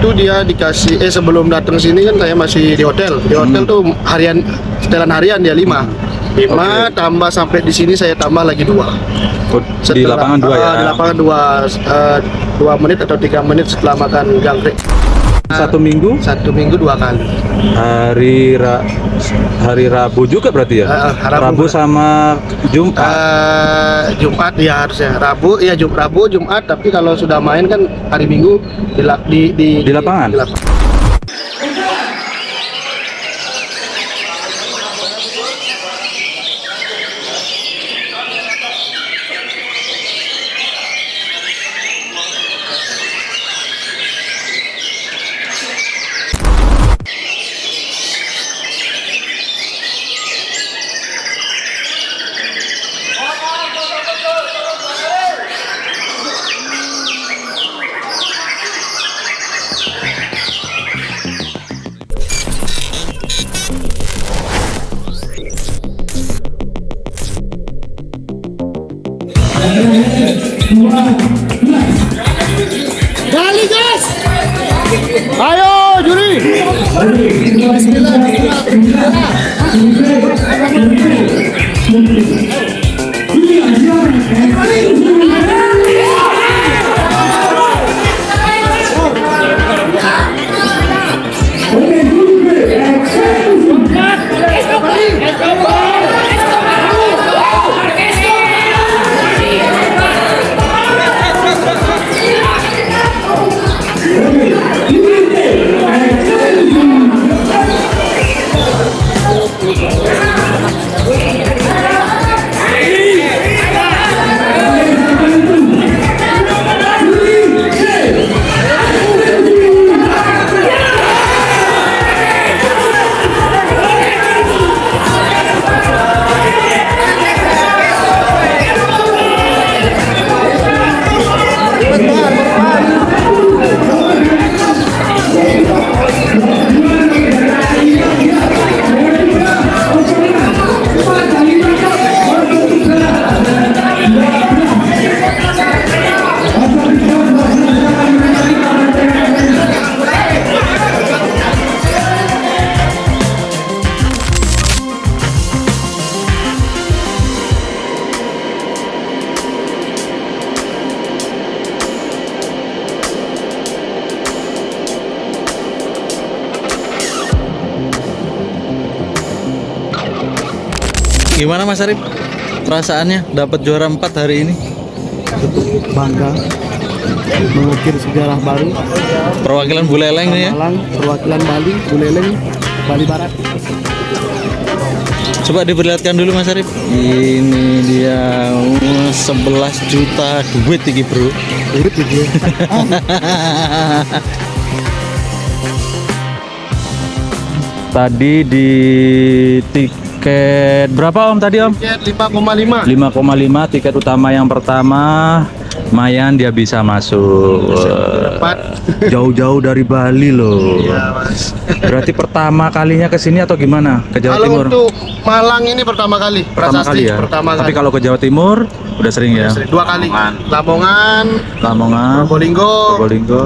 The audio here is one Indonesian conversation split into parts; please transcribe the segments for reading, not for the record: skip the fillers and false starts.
itu dia dikasih, sebelum datang sini kan saya masih di hotel. Di hotel tuh harian, setelan harian dia 5 tambah sampai di sini saya tambah lagi 2. Di lapangan 2 ya? Di lapangan 2 menit atau 3 menit setelah makan jangkrik. Satu minggu? 1 minggu 2 kali. Hari Rabu juga berarti ya? Rabu sama Jumat? Jumat ya harusnya. Rabu ya, Rabu, Jumat. Tapi kalau sudah main kan hari Minggu di lapangan? Di lapangan. Dali guys, ayo juri. Gimana Mas Arif, perasaannya dapat juara 4 hari ini? Bangga, mengukir sejarah baru. Perwakilan Buleleng nih ya? Perwakilan Bali, Buleleng, Bali Barat. Coba diperlihatkan dulu Mas Arif. Ini dia 11 juta duit tinggi bro. Duit tinggi. Tadi di tiket berapa Om tadi Om? Tiket 5,5. 5,5 tiket utama yang pertama. Mayan dia bisa masuk. Jauh-jauh dari Bali loh. Iya, Mas. Berarti pertama kalinya ke sini atau gimana? Ke Jawa Timur? Kalau untuk Malang ini pertama kali. Pertama kali ya. Tapi kalau ke Jawa Timur udah sering ya. 2 kali. Lamongan, Probolinggo.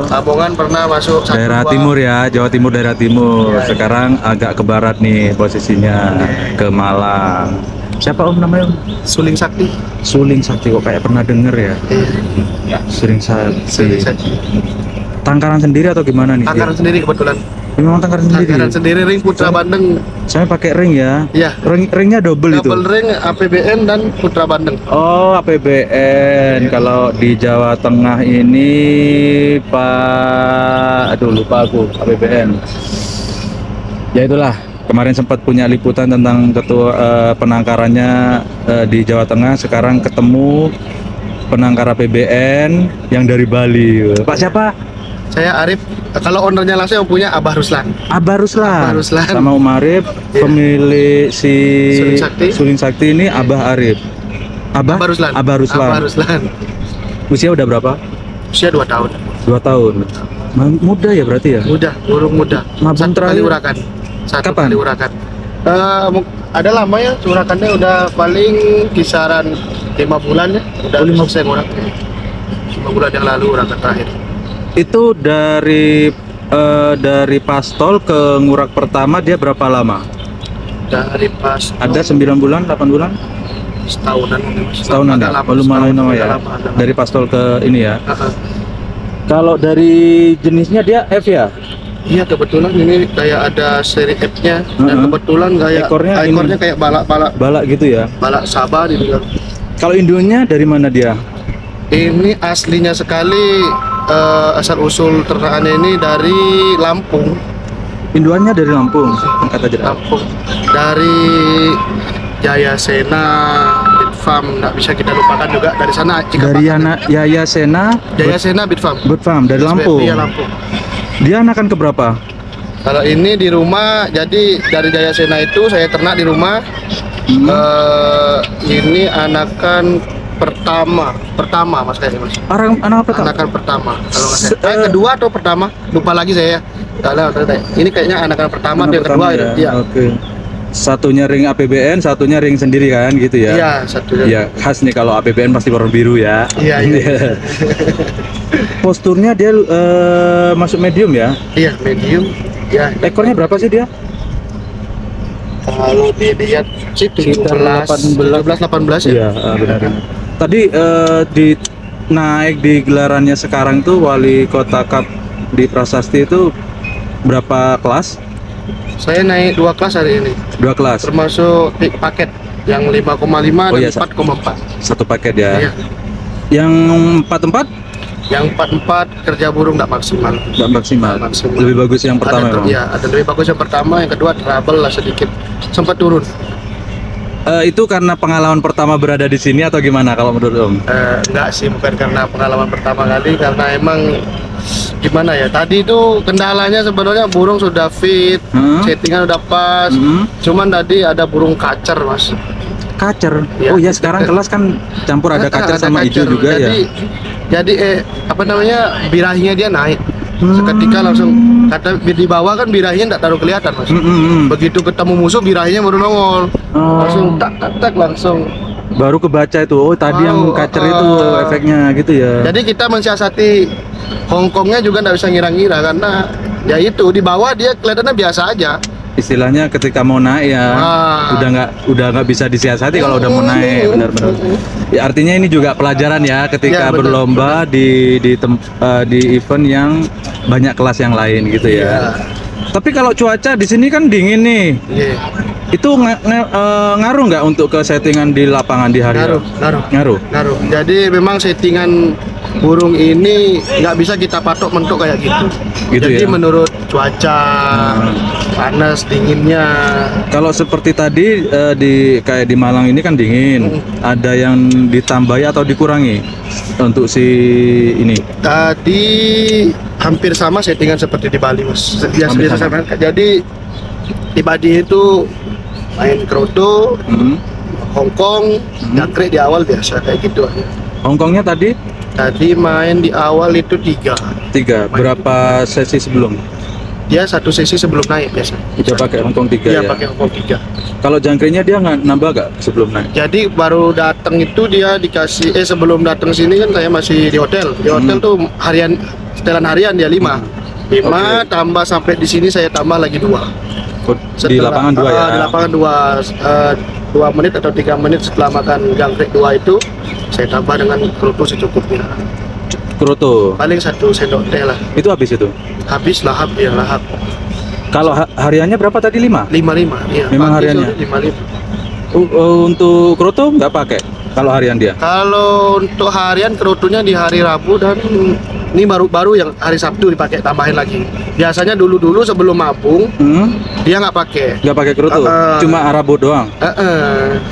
Lamongan pernah masuk daerah timur ya, Jawa Timur daerah timur. Sekarang agak ke barat nih posisinya, ke Malang. Siapa Om namanya Om? Suling Sakti. Suling Sakti, kok kayak pernah denger ya? Iya. Suling Sakti. Tangkaran sendiri atau gimana nih? Tangkaran sendiri kebetulan. Memang tangkaran sendiri. Tangkaran sendiri, ring Putra Bandeng. Saya pakai ring ya. Iya. Ringnya double itu. Double ring APBN dan Putra Bandeng. Oh, APBN. Kalau di Jawa Tengah ini Pak, aduh lupa aku, APBN. Ya itulah. Kemarin sempat punya liputan tentang ketua penangkarannya di Jawa Tengah. Sekarang ketemu penangkar APBN yang dari Bali. Pak siapa? Saya Arif. Kalau ownernya langsung yang punya Abah Ruslan. Abah Ruslan. Sama Om Arif, pemilik si Suling Sakti ini Abah Arif. Abah Ruslan. Usia udah berapa? Usia 2 tahun. 2 tahun. Muda ya berarti ya? Muda, burung muda. Mabung terakhir urakan. Kapan? Kali urakan. Ada lama ya, urakannya udah paling kisaran 5 bulan ya. Udah 5 bulan yang lalu urakan terakhir. Itu dari Dari pastol ke ngurak pertama dia berapa lama? Dari pastol ada 9 bulan, 8 bulan? Setahunan. Setahunan ada? Belum lama ya? Dari pastol ke ini ya? Kalau dari jenisnya dia F ya? Iya, kebetulan ini kayak ada seri F-nya. Dan kebetulan kayak ekornya kayak balak-balak. Balak gitu ya? Balak Sabah dibilang. Kalau induknya dari mana dia? Ini aslinya sekali. Asal-usul ternakannya ini dari Lampung. Induannya dari Lampung? Angkat aja Lampung. Dari Jaya Sena Bitfarm, nggak bisa kita lupakan juga dari sana. Dari Jaya Sena? Jaya Sena Bitfarm. Bitfarm, dari Lampung? Iya, Lampung. Dia anakan keberapa? Kalau ini di rumah, jadi dari Jaya Sena itu saya ternak di rumah. Ini anakan pertama mas kayaknya mas. Anakan pertama. Kalau nggak saya. Kedua atau pertama? Lupa lagi saya. Ini kayaknya anakan pertama atau yang kedua ya. Iya. Oke. Satunya ring APBN, satunya ring sendiri kan gitu ya? Iya, satunya. Iya, khas nih kalau APBN pasti warna biru ya. Iya. Iya. Posturnya dia masuk medium ya? Iya, medium. Ya. Ekornya berapa sih dia? Kalau dilihat sih 17, 18 ya. Iya, benar. Tadi naik di gelarannya sekarang tuh Wali Kota Cup di Prasasti itu berapa kelas? Saya naik 2 kelas hari ini. 2 kelas. Termasuk paket yang 5,5 dan iya, 4,4. Satu paket ya. Iya. Yang 44? Yang 44 kerja burung nggak maksimal. Nggak maksimal. Lebih bagus yang pertama. Ada lebih bagus yang pertama, yang kedua trouble lah sedikit. Sempat turun. Itu karena pengalaman pertama berada di sini atau gimana kalau menurut Om? Enggak sih, bukan karena pengalaman pertama kali, karena emang gimana ya, tadi itu kendalanya sebenarnya burung sudah fit, settingan udah pas, cuman tadi ada burung kacer mas. Kacer? Ya. Oh ya, sekarang kelas kan campur ada kacer sama hijau juga jadi, ya? Jadi apa namanya, birahinya dia naik. Seketika langsung kata di bawah kan birahinya nggak taruh kelihatan mas. Begitu ketemu musuh birahinya baru nongol, langsung tak langsung baru kebaca itu. Oh tadi yang kacer itu efeknya gitu ya. Jadi kita mensiasati Hongkongnya juga nggak bisa ngira-ngira karena ya itu di bawah dia kelihatannya biasa aja. Istilahnya ketika mau naik ya udah nggak bisa disiasati kalau udah mau naik benar-benar. Ya, artinya ini juga pelajaran ya ketika ya, berlomba di event yang banyak kelas yang lain gitu ya. Tapi kalau cuaca di sini kan dingin nih. Itu ngaruh nggak untuk ke settingan di lapangan di hari? Ngaruh. Jadi memang settingan burung ini nggak bisa kita patok mentok kayak gitu jadi ya? Menurut cuaca panas dinginnya. Kalau seperti tadi kayak di Malang ini kan dingin, ada yang ditambahi atau dikurangi untuk si ini? Tadi hampir sama settingan seperti di Bali mas. Jadi di Bali itu main keroto, Hongkong, Dakrik di awal biasa kayak gitu. Hongkongnya tadi main di awal itu 3. Berapa sesi sebelum? Dia 1 sesi sebelum naik biasa. Dia pakai Hongkong 3 ya? Dia pakai Hongkong 3. Kalau jangkringnya dia nambah nggak sebelum naik? Jadi baru datang itu dia dikasih, sebelum datang sini kan saya masih di hotel. Di hotel tuh harian, setelan harian dia 5. 5 tambah sampai di sini saya tambah lagi 2. Di lapangan 2 ya? Di lapangan 2 menit atau 3 menit setelah makan jangkrik 2 itu saya tambah dengan kerutu secukupnya. Kerutu? Paling 1 sendok teh lah. Itu habis itu? Habis, lahap. Kalau hariannya berapa tadi? 5? 5, iya. Memang hariannya? 5. Untuk kerutu nggak pakai? Kalau harian dia? Kalau untuk harian kerutunya di hari Rabu dan ini baru yang hari Sabtu dipakai tambahin lagi. Biasanya dulu sebelum mabung dia nggak pakai. Nggak pakai kerutu, cuma Rabu doang.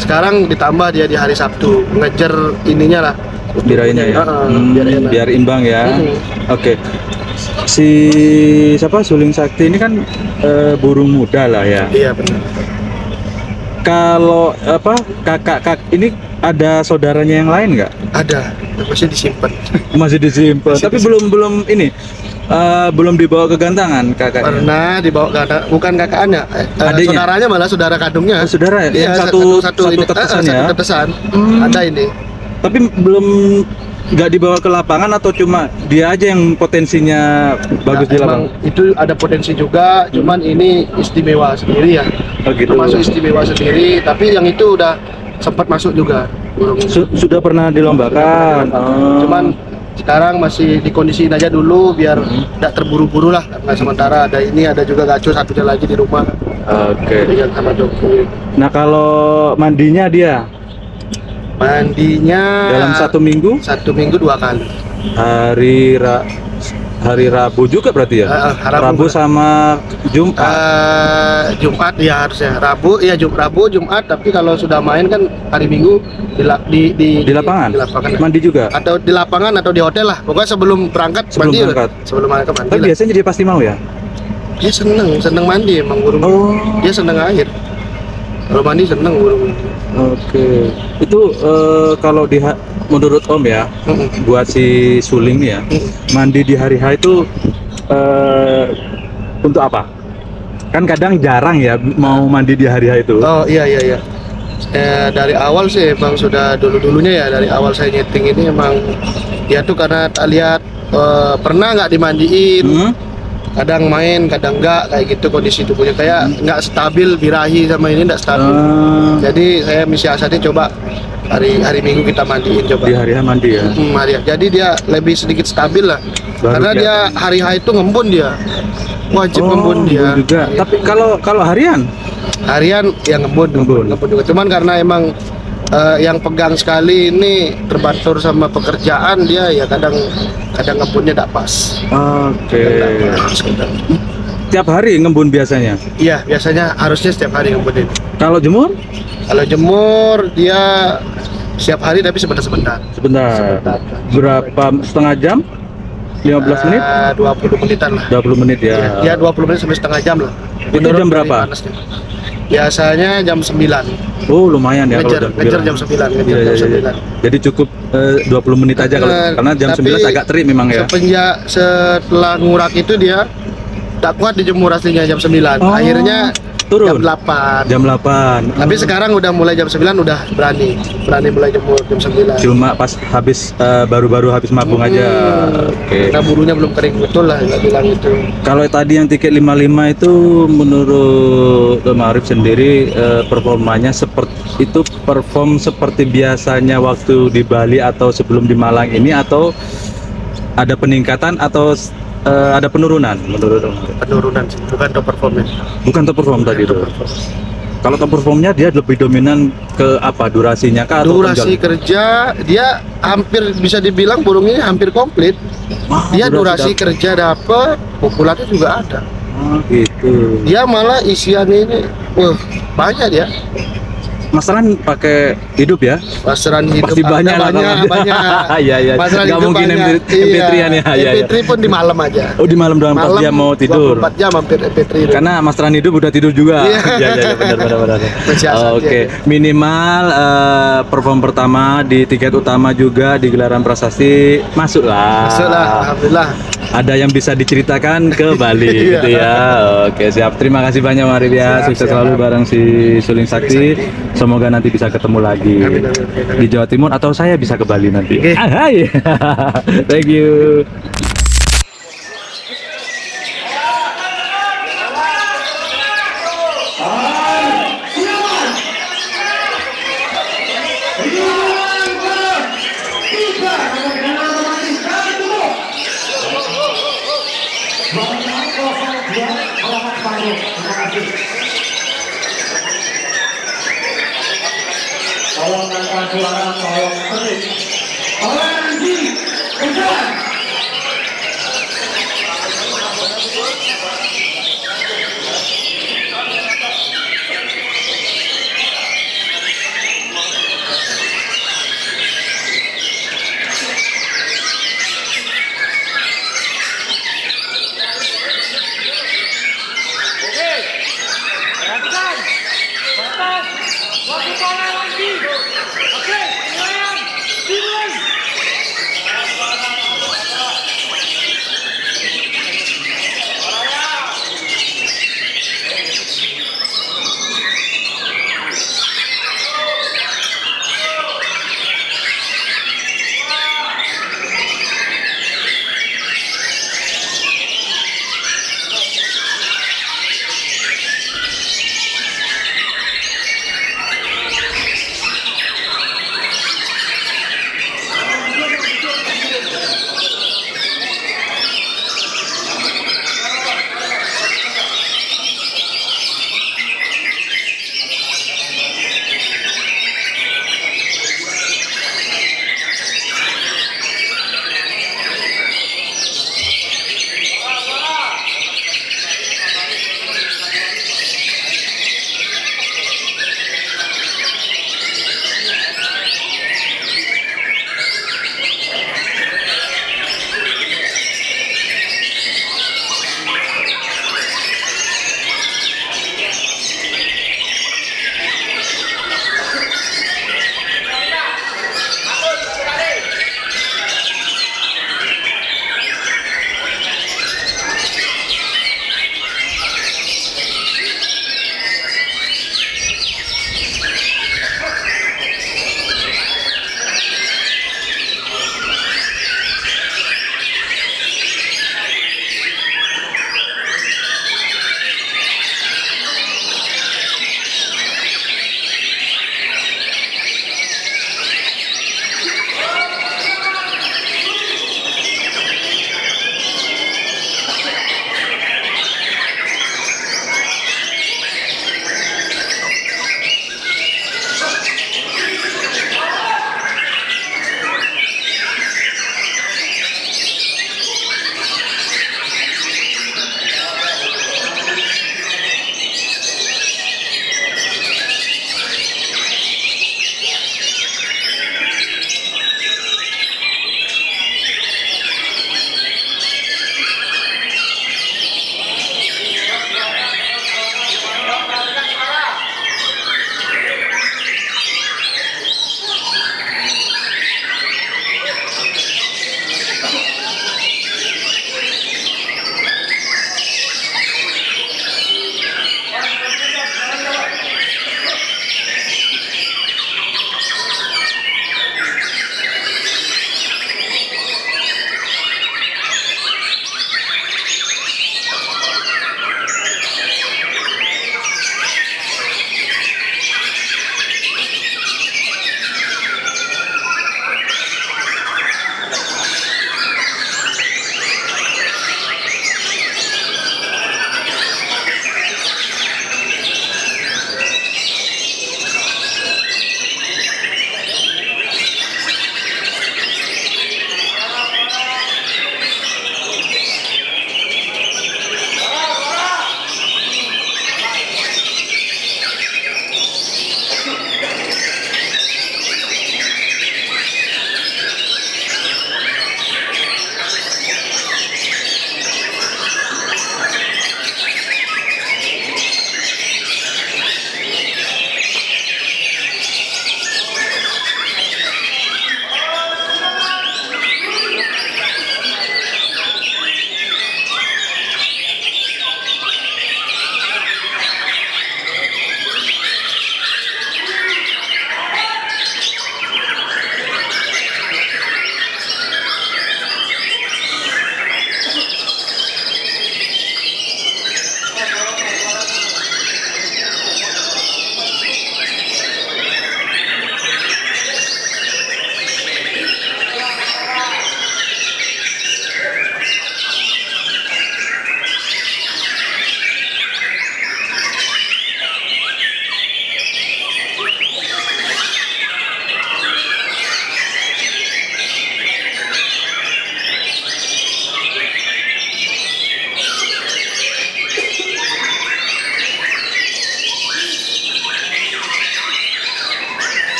Sekarang ditambah dia di hari Sabtu ngejar ininya lah. Birahinya ya. Biar imbang ya. Oke. Siapa Suling Sakti ini kan burung muda lah ya. Iya benar. Kalau apa kakak ini ada saudaranya yang lain nggak? Ada, masih disimpan. Tapi belum ini belum dibawa ke gantangan kakaknya. Pernah dibawa ke gantangan, bukan kakaknya, saudaranya malah saudara kandungnya. Oh, saudara ya? Yang satu tetesan ya? Satu tetesan, ada ini. Tapi belum nggak dibawa ke lapangan atau cuma dia aja yang potensinya bagus di lapangan? Itu ada potensi juga, cuman ini istimewa sendiri ya. Oh gitu. Termasuk istimewa sendiri, tapi yang itu udah sempat masuk juga. Sudah pernah dilombakan. Cuman sekarang masih dikondisiin aja dulu biar nggak terburu-buru lah. Karena sementara ada ini, ada juga gacu satunya lagi di rumah. Oke. Dengan sama Jokowi. Nah kalau mandinya dia? Mandinya dalam satu minggu? Satu minggu 2 kali. Hari Rabu juga berarti ya? Rabu sama Jumat. Jumat ya harusnya. Rabu, Jumat. Tapi kalau sudah main kan hari Minggu di lapangan. Mandi juga. Atau di lapangan atau di hotel lah. Pokoknya sebelum berangkat mandi. Sebelum berangkat mandi. Tapi biasanya dia pasti mau ya? Dia seneng mandi emang burung. Oh. Dia seneng air. Kalau mandi seneng burung. Oke, itu kalau menurut Om ya, buat si Suling nih ya, mandi di hari H itu untuk apa? Kan kadang jarang ya mau mandi di hari H itu. Oh iya. Dari awal sih emang sudah dulunya ya, dari awal saya nyeting ini emang ya tuh karena tak lihat pernah nggak dimandiin. Kadang main, kadang enggak, kayak gitu kondisi tubuhnya kayak enggak stabil, birahi sama ini enggak stabil. Jadi saya misi asalnya coba hari Minggu kita mandiin coba. Di hari H mandi ya. Jadi dia lebih sedikit stabil lah. Karena dia hari H itu ngembun dia. Wajib ngembun dia. Juga. Ya. Tapi kalau harian yang ngembun juga. Cuman karena emang yang pegang sekali ini terbatur sama pekerjaan dia ya kadang ngebunnya tidak pas. Oke. Tiap hari ngembun biasanya? Iya, biasanya harusnya setiap hari ngembun. Kalau jemur? Kalau jemur dia setiap hari tapi sebentar. Berapa, setengah jam? 15 menit? 20 menitan lah. 20 menit ya? Ya 20 menit sampai setengah jam lah. Itu jam berapa? Biasanya jam 9. Oh lumayan ya, ngejar jam 9. Jadi cukup 20 menit aja kalau, karena jam 9 agak terik memang ya. Setelah ngurak itu dia tak kuat dijemur aslinya jam 9. Akhirnya turun. Jam 8. Tapi sekarang udah mulai jam 9 udah berani mulai jemur jam 9. Cuma pas habis baru-baru habis mabung aja. Oke. Karena burunya belum kering betul lah nggak bilang itu. Kalau tadi yang tiket 55 itu menurut Ma'arif sendiri performanya seperti biasanya waktu di Bali atau sebelum di Malang ini, atau ada peningkatan atau ada penurunan menurut Ma'arif? Penurunan sih, bukan top perform. Bukan top perform tadi itu. Kalau top performnya dia lebih dominan ke apa? Durasinya kah? Durasi kerja dia hampir bisa dibilang burung ini hampir komplit. Dia durasi kerja dapat, populasi juga ada. Gitu. Dia malah isiannya ini, banyak ya. Masaran pakai hidup ya? Masaran hidup pasti banyak. Iya. Gak mungkin MP3-an ya. MP3 pun di malam aja. Oh di malam doang pas dia mau tidur. 24 jam hampir MP3. Karena masaran hidup udah tidur juga. Iya. Benar. Oke. Minimal perform pertama di tiket utama juga di gelaran prasasti masuklah. Alhamdulillah. Ada yang bisa diceritakan ke Bali gitu ya. Oke siap. Terima kasih banyak Ma'arif ya. Sukses selalu bareng si Suling Sakti. Semoga nanti bisa ketemu lagi di Jawa Timur atau saya bisa ke Bali nanti. Hai. Thank you. Tolong angkat suara, tolong kerik.